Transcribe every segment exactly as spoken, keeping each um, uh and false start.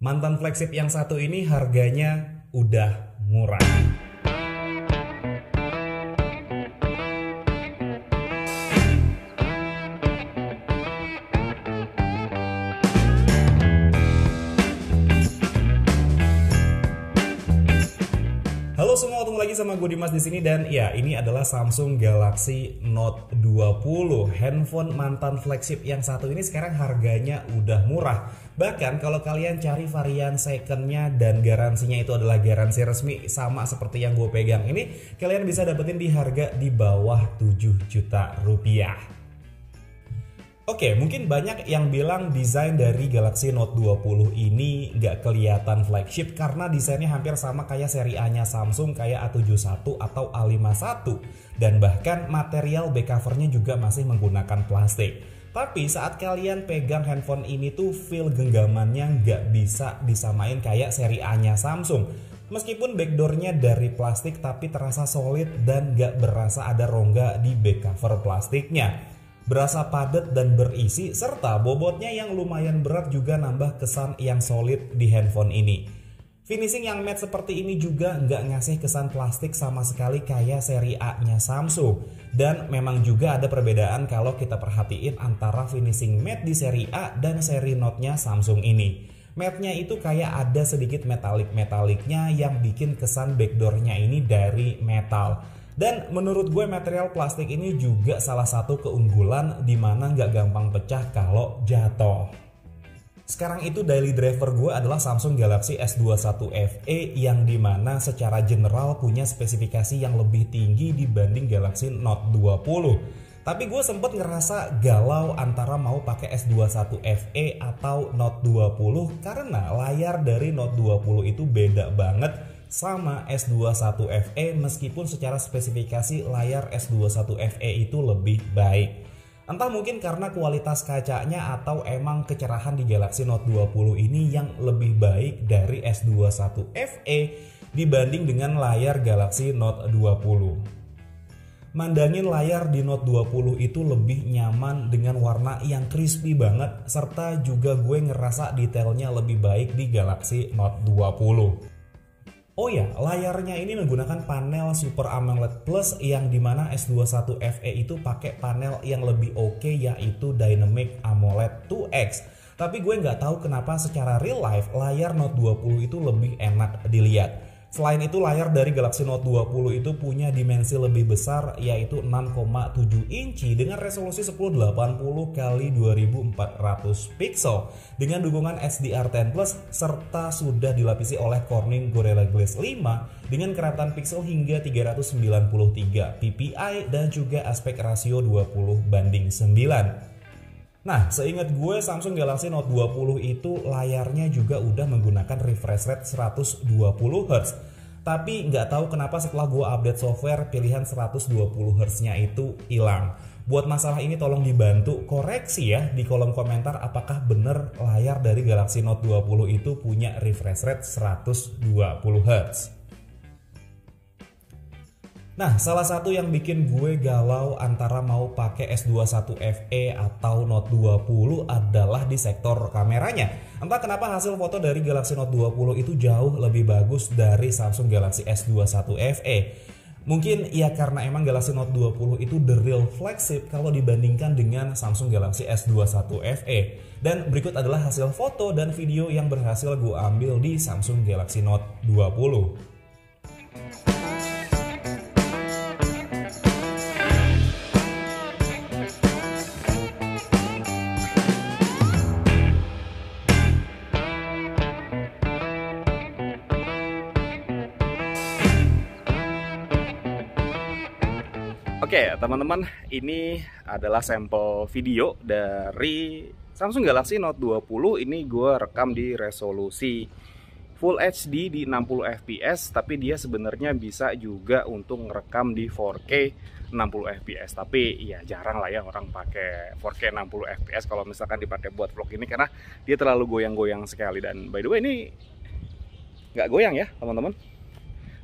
Mantan flagship yang satu ini harganya udah murah. Halo semua, ketemu lagi sama gue Dimas di sini dan ya ini adalah Samsung Galaxy Note dua puluh. Handphone mantan flagship yang satu ini sekarang harganya udah murah. Bahkan kalau kalian cari varian secondnya dan garansinya itu adalah garansi resmi sama seperti yang gue pegang ini, kalian bisa dapetin di harga di bawah tujuh juta rupiah. Oke, mungkin banyak yang bilang desain dari Galaxy Note dua puluh ini nggak kelihatan flagship karena desainnya hampir sama kayak seri A-nya Samsung kayak A tujuh satu atau A lima satu. Dan bahkan material back covernya juga masih menggunakan plastik. Tapi saat kalian pegang handphone ini tuh feel genggamannya nggak bisa disamain kayak seri A-nya Samsung. Meskipun backdoornya dari plastik tapi terasa solid dan nggak berasa ada rongga di back cover plastiknya. Berasa padat dan berisi, serta bobotnya yang lumayan berat juga nambah kesan yang solid di handphone ini. Finishing yang matte seperti ini juga nggak ngasih kesan plastik sama sekali kayak seri A-nya Samsung. Dan memang juga ada perbedaan kalau kita perhatiin antara finishing matte di seri A dan seri Note-nya Samsung ini. Matte-nya itu kayak ada sedikit metalik-metaliknya yang bikin kesan backdoornya ini dari metal. Dan menurut gue material plastik ini juga salah satu keunggulan dimana nggak gampang pecah kalau jatuh. Sekarang itu daily driver gue adalah Samsung Galaxy S dua puluh satu F E yang dimana secara general punya spesifikasi yang lebih tinggi dibanding Galaxy Note dua puluh. Tapi gue sempet ngerasa galau antara mau pakai S dua puluh satu F E atau Note dua puluh karena layar dari Note dua puluh itu beda banget sama S dua puluh satu F E meskipun secara spesifikasi layar S dua puluh satu F E itu lebih baik. Entah mungkin karena kualitas kacanya atau emang kecerahan di Galaxy Note dua puluh ini yang lebih baik dari S dua puluh satu F E dibanding dengan layar Galaxy Note dua puluh. Mandangin layar di Note dua puluh itu lebih nyaman dengan warna yang crispy banget, serta juga gue ngerasa detailnya lebih baik di Galaxy Note dua puluh. Oh ya, layarnya ini menggunakan panel Super AMOLED Plus yang dimana S dua puluh satu F E itu pakai panel yang lebih oke yaitu Dynamic AMOLED two X. Tapi gue nggak tahu kenapa secara real life layar Note dua puluh itu lebih enak dilihat. Selain itu layar dari Galaxy Note dua puluh itu punya dimensi lebih besar yaitu enam koma tujuh inci dengan resolusi seribu delapan puluh kali dua ribu empat ratus pixel dengan dukungan H D R sepuluh plus serta sudah dilapisi oleh Corning Gorilla Glass lima dengan kerapatan pixel hingga tiga ratus sembilan puluh tiga p p i dan juga aspek rasio dua puluh banding sembilan. Nah, seingat gue Samsung Galaxy Note dua puluh itu layarnya juga udah menggunakan refresh rate seratus dua puluh hertz. Tapi nggak tahu kenapa setelah gue update software pilihan seratus dua puluh hertz-nya itu hilang. Buat masalah ini tolong dibantu koreksi ya di kolom komentar apakah bener layar dari Galaxy Note dua puluh itu punya refresh rate seratus dua puluh hertz. Nah, salah satu yang bikin gue galau antara mau pakai S dua puluh satu F E atau Note dua puluh adalah di sektor kameranya. Entah kenapa hasil foto dari Galaxy Note dua puluh itu jauh lebih bagus dari Samsung Galaxy S dua puluh satu F E. Mungkin ya karena emang Galaxy Note dua puluh itu the real flagship kalau dibandingkan dengan Samsung Galaxy S dua puluh satu F E. Dan berikut adalah hasil foto dan video yang berhasil gue ambil di Samsung Galaxy Note dua puluh. Oke teman-teman, ini adalah sampel video dari Samsung Galaxy Note dua puluh. Ini gue rekam di resolusi Full H D di enam puluh f p s, tapi dia sebenarnya bisa juga untuk ngerekam di four K enam puluh f p s. Tapi ya jarang lah ya orang pakai four K enam puluh f p s kalau misalkan dipakai buat vlog ini karena dia terlalu goyang-goyang sekali. Dan by the way ini nggak goyang ya teman-teman.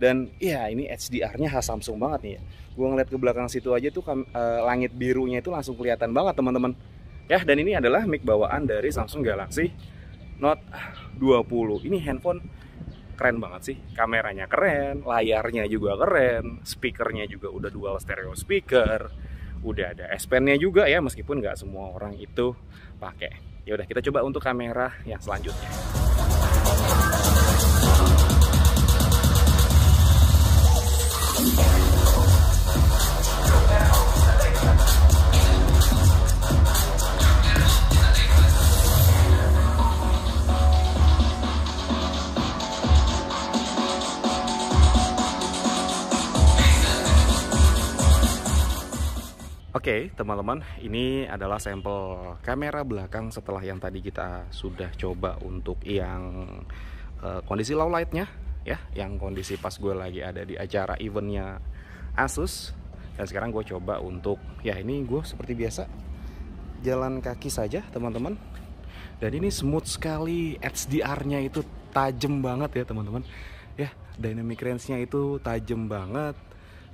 Dan ya ini H D R-nya khas Samsung banget nih ya. Gue ngeliat ke belakang situ aja tuh eh, langit birunya itu langsung kelihatan banget teman-teman. Ya, dan ini adalah mic bawaan dari Samsung Galaxy Note dua puluh. Ini handphone keren banget sih, kameranya keren, layarnya juga keren, speakernya juga udah dual stereo speaker, udah ada S-Pen-nya juga ya, meskipun nggak semua orang itu pakai. Ya udah, kita coba untuk kamera yang selanjutnya. Oke, okay, teman-teman, ini adalah sampel kamera belakang setelah yang tadi kita sudah coba untuk yang uh, kondisi low light-nya ya, yang kondisi pas gue lagi ada di acara eventnya Asus. Dan sekarang gue coba untuk, ya ini gue seperti biasa jalan kaki saja, teman-teman. Dan ini smooth sekali, H D R-nya itu tajam banget ya, teman-teman. Ya, dynamic range-nya itu tajam banget.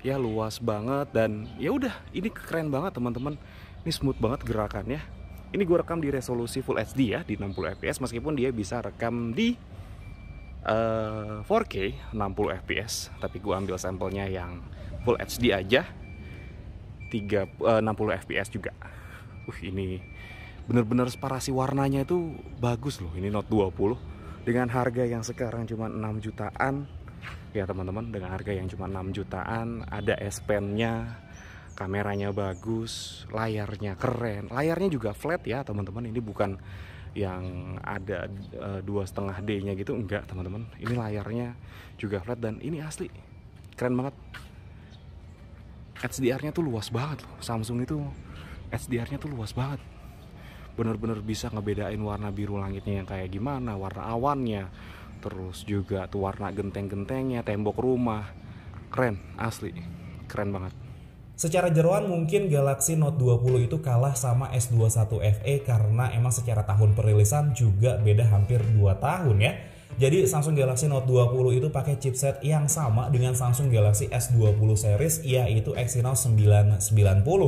Ya luas banget, dan ya udah, ini keren banget teman-teman. Ini smooth banget gerakannya. Ini gue rekam di resolusi Full H D ya, di enam puluh F P S, meskipun dia bisa rekam di uh, four K enam puluh F P S, tapi gue ambil sampelnya yang Full H D aja, tiga, uh, enam puluh F P S juga. Uh, ini bener-bener separasi warnanya itu bagus loh. Ini Note dua puluh dengan harga yang sekarang cuma enam jutaan. Ya teman-teman, dengan harga yang cuma enam jutaan, ada S-Pen-nya, kameranya bagus, layarnya keren. Layarnya juga flat ya teman-teman, ini bukan yang ada dua setengah D-nya gitu, enggak teman-teman. Ini layarnya juga flat dan ini asli, keren banget. H D R-nya tuh luas banget loh, Samsung itu H D R-nya tuh luas banget. Bener-bener bisa ngebedain warna biru langitnya yang kayak gimana, warna awannya. Terus juga tuh warna genteng-gentengnya, tembok rumah. Keren, asli. Keren banget. Secara jeroan mungkin Galaxy Note dua puluh itu kalah sama S dua puluh satu F E karena emang secara tahun perilisan juga beda hampir dua tahun ya. Jadi Samsung Galaxy Note dua puluh itu pakai chipset yang sama dengan Samsung Galaxy S dua puluh series, yaitu Exynos sembilan sembilan nol.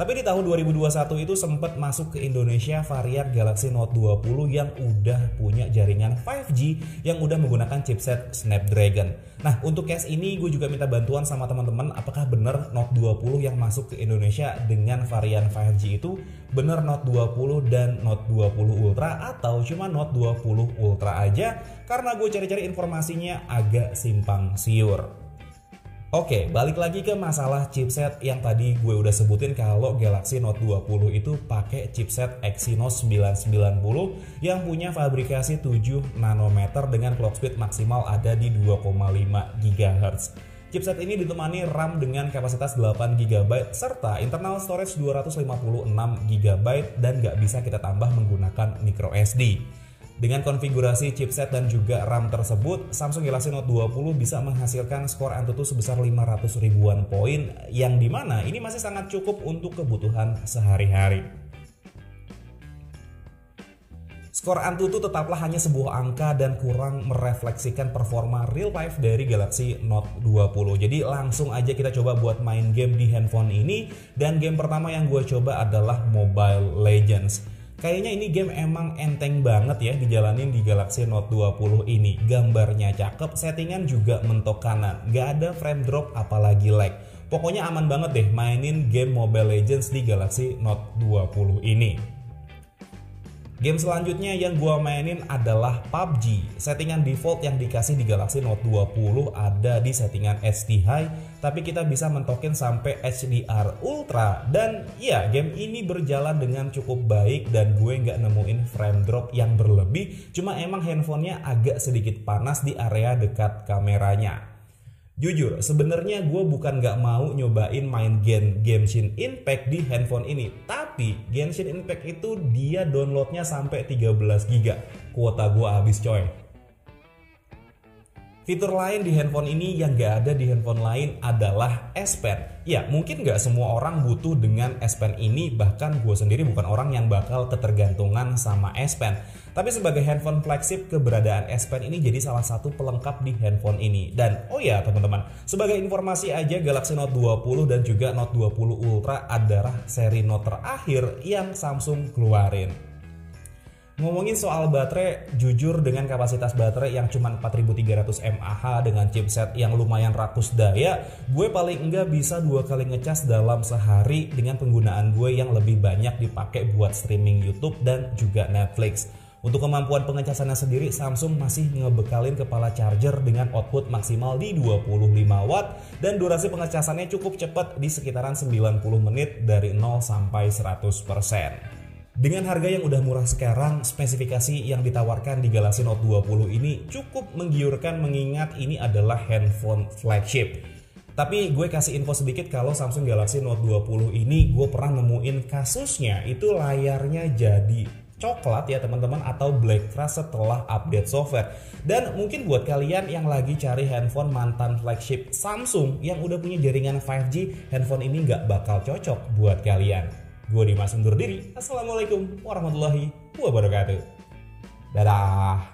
Tapi di tahun dua ribu dua puluh satu itu sempat masuk ke Indonesia varian Galaxy Note dua puluh yang udah punya jaringan five G yang udah menggunakan chipset Snapdragon. Nah, untuk case ini gue juga minta bantuan sama teman-teman, apakah benar Note dua puluh yang masuk ke Indonesia dengan varian five G itu benar Note dua puluh dan Note dua puluh Ultra atau cuma Note dua puluh Ultra aja? Karena gue cari-cari informasinya agak simpang siur. Oke, balik lagi ke masalah chipset yang tadi gue udah sebutin kalau Galaxy Note dua puluh itu pakai chipset Exynos sembilan sembilan nol yang punya fabrikasi tujuh nanometer dengan clock speed maksimal ada di dua koma lima gigahertz. Chipset ini ditemani RAM dengan kapasitas delapan gigabyte serta internal storage dua ratus lima puluh enam gigabyte dan nggak bisa kita tambah menggunakan microSD. Dengan konfigurasi chipset dan juga RAM tersebut, Samsung Galaxy Note dua puluh bisa menghasilkan skor Antutu sebesar lima ratus ribuan poin, yang dimana ini masih sangat cukup untuk kebutuhan sehari-hari. Skor Antutu tetaplah hanya sebuah angka dan kurang merefleksikan performa real life dari Galaxy Note dua puluh. Jadi langsung aja kita coba buat main game di handphone ini, dan game pertama yang gue coba adalah Mobile Legends. Kayaknya ini game emang enteng banget ya dijalanin di Galaxy Note dua puluh ini. Gambarnya cakep, settingan juga mentok kanan. Gak ada frame drop apalagi lag. Pokoknya aman banget deh mainin game Mobile Legends di Galaxy Note dua puluh ini. Game selanjutnya yang gua mainin adalah P U B G. Settingan default yang dikasih di Galaxy Note dua puluh ada di settingan H D High, tapi kita bisa mentokin sampai H D R Ultra, dan ya game ini berjalan dengan cukup baik dan gue nggak nemuin frame drop yang berlebih, cuma emang handphonenya agak sedikit panas di area dekat kameranya. Jujur, sebenarnya gue bukan nggak mau nyobain main game Genshin Impact di handphone ini, tapi Genshin Impact itu dia downloadnya sampai tiga belas giga, kuota gue habis coy. Fitur lain di handphone ini yang gak ada di handphone lain adalah S-Pen. Ya mungkin gak semua orang butuh dengan S-Pen ini, bahkan gue sendiri bukan orang yang bakal ketergantungan sama S-Pen. Tapi sebagai handphone flagship, keberadaan S-Pen ini jadi salah satu pelengkap di handphone ini. Dan oh ya teman-teman, sebagai informasi aja Galaxy Note dua puluh dan juga Note dua puluh Ultra adalah seri Note terakhir yang Samsung keluarin. Ngomongin soal baterai, jujur dengan kapasitas baterai yang cuma empat ribu tiga ratus mAh dengan chipset yang lumayan rakus daya, gue paling enggak bisa dua kali ngecas dalam sehari dengan penggunaan gue yang lebih banyak dipakai buat streaming YouTube dan juga Netflix. Untuk kemampuan pengecasannya sendiri, Samsung masih ngebekalin kepala charger dengan output maksimal di dua puluh lima watt dan durasi pengecasannya cukup cepat di sekitaran sembilan puluh menit dari nol sampai seratus persen. Dengan harga yang udah murah sekarang, spesifikasi yang ditawarkan di Galaxy Note dua puluh ini cukup menggiurkan mengingat ini adalah handphone flagship. Tapi gue kasih info sedikit kalau Samsung Galaxy Note dua puluh ini gue pernah nemuin kasusnya itu layarnya jadi coklat ya teman-teman, atau black trash setelah update software. Dan mungkin buat kalian yang lagi cari handphone mantan flagship Samsung yang udah punya jaringan lima G, handphone ini nggak bakal cocok buat kalian. Gue Dimas undur diri, Assalamualaikum warahmatullahi wabarakatuh. Dadah.